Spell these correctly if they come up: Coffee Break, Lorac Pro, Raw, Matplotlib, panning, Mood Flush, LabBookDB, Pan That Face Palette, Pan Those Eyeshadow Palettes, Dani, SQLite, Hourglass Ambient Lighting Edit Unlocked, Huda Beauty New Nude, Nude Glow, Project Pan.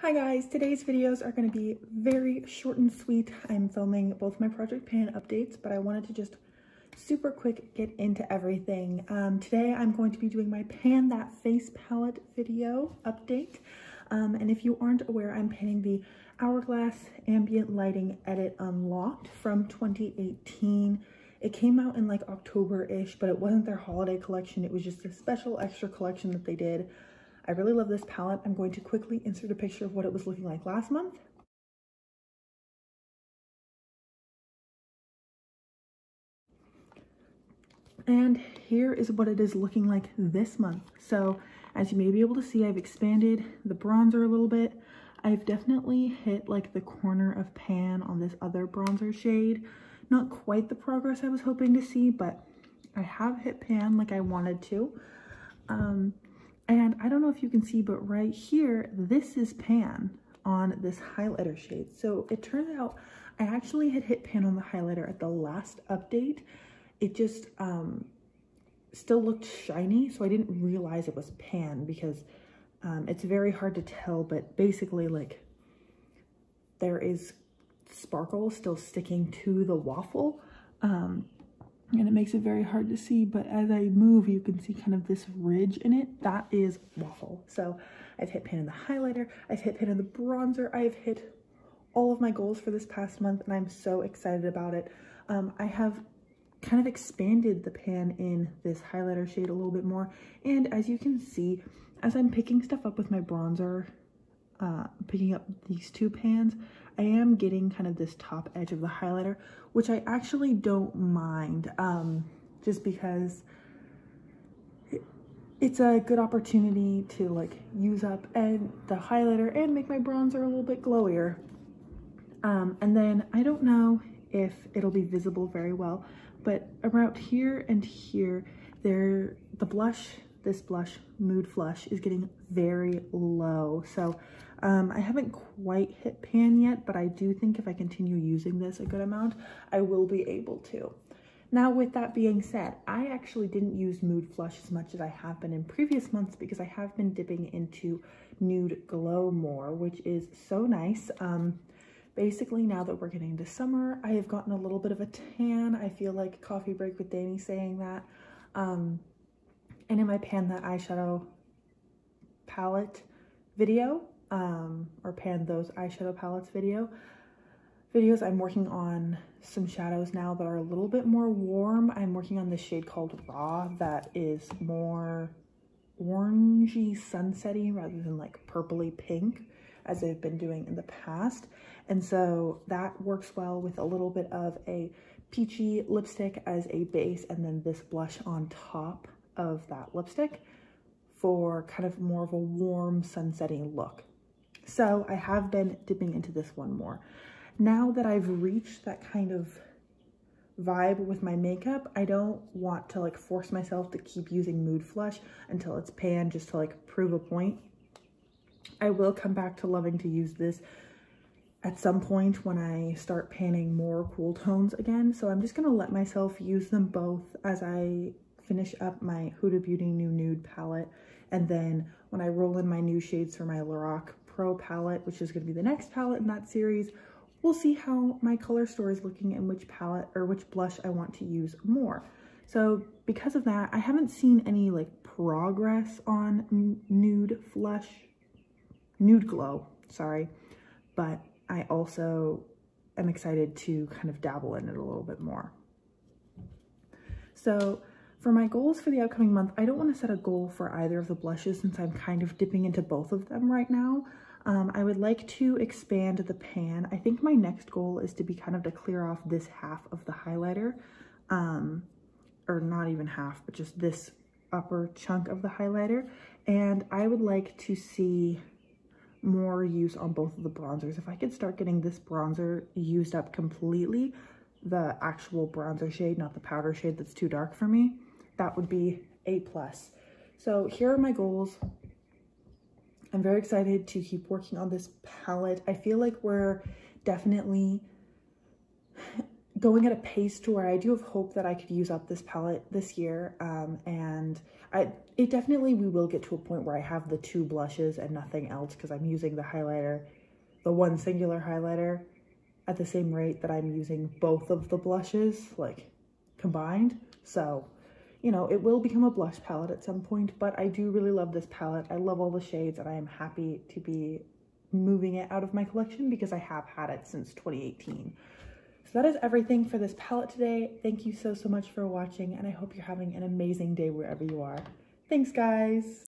Hi guys, today's videos are going to be very short and sweet. I'm filming both my Project Pan updates, but I wanted to just super quick get into everything. Today I'm going to be doing my Pan That Face Palette video update. And if you aren't aware, I'm panning the Hourglass Ambient Lighting Edit Unlocked from 2018. It came out in like October-ish, but it wasn't their holiday collection. It was just a special extra collection that they did. I really love this palette. I'm going to quickly insert a picture of what it was looking like last month. And here is what it is looking like this month. So as you may be able to see, I've expanded the bronzer a little bit. I've definitely hit like the corner of pan on this other bronzer shade. Not quite the progress I was hoping to see, but I have hit pan like I wanted to. And I don't know if you can see, but right here, this is pan on this highlighter shade. So it turns out I actually had hit pan on the highlighter at the last update. It just still looked shiny, so I didn't realize it was pan because it's very hard to tell, but basically like there is sparkle still sticking to the waffle. And it makes it very hard to see, but as I move, you can see kind of this ridge in it. That is waffle. So I've hit pan in the highlighter, I've hit pan in the bronzer, I've hit all of my goals for this past month, and I'm so excited about it. I have kind of expanded the pan in this highlighter shade a little bit more, and as you can see, as I'm picking stuff up with my bronzer, picking up these two pans, I am getting kind of this top edge of the highlighter, which I actually don't mind, just because it's a good opportunity to like use up the highlighter and make my bronzer a little bit glowier. And then I don't know if it'll be visible very well, but around here and here, the blush, this blush, Mood Flush, is getting very low. So I haven't quite hit pan yet, but I do think if I continue using this a good amount, I will be able to. Now, with that being said, I actually didn't use Mood Flush as much as I have been in previous months because I have been dipping into Nude Glow more, which is so nice. Basically, now that we're getting to summer, I have gotten a little bit of a tan. I feel like Coffee Break with Dani saying that. And in my Pan That Eyeshadow Palette video, or pan those eyeshadow palettes videos, I'm working on some shadows now that are a little bit more warm. I'm working on this shade called Raw that is more orangey, sunsetty rather than like purpley pink as I've been doing in the past. And so that works well with a little bit of a peachy lipstick as a base and then this blush on top of that lipstick for kind of more of a warm sunsetting look. So I have been dipping into this one more. Now that I've reached that kind of vibe with my makeup, I don't want to like force myself to keep using Mood Flush until it's pan just to like prove a point. I will come back to loving to use this at some point when I start panning more cool tones again. So I'm just gonna let myself use them both as I finish up my Huda Beauty New Nude palette, and then when I roll in my new shades for my Lorac Pro palette, which is going to be the next palette in that series, we'll see how my color store is looking and which palette or which blush I want to use more. So because of that, I haven't seen any like progress on Nude Glow, sorry, but I also am excited to kind of dabble in it a little bit more. So for my goals for the upcoming month, I don't want to set a goal for either of the blushes since I'm kind of dipping into both of them right now. I would like to expand the pan. I think my next goal is to be kind of to clear off this half of the highlighter, or not even half, but just this upper chunk of the highlighter. And I would like to see more use on both of the bronzers. If I could start getting this bronzer used up completely, the actual bronzer shade, not the powder shade that's too dark for me, that would be a plus. So here are my goals. I'm very excited to keep working on this palette. I feel like we're definitely going at a pace to where I do have hope that I could use up this palette this year, and it definitely, we will get to a point where I have the two blushes and nothing else, because I'm using the highlighter, the one singular highlighter, at the same rate that I'm using both of the blushes, like, combined. So, you know, it will become a blush palette at some point, but I do really love this palette. I love all the shades, and I am happy to be moving it out of my collection because I have had it since 2018. So that is everything for this palette today. Thank you so, so much for watching, and I hope you're having an amazing day wherever you are. Thanks, guys!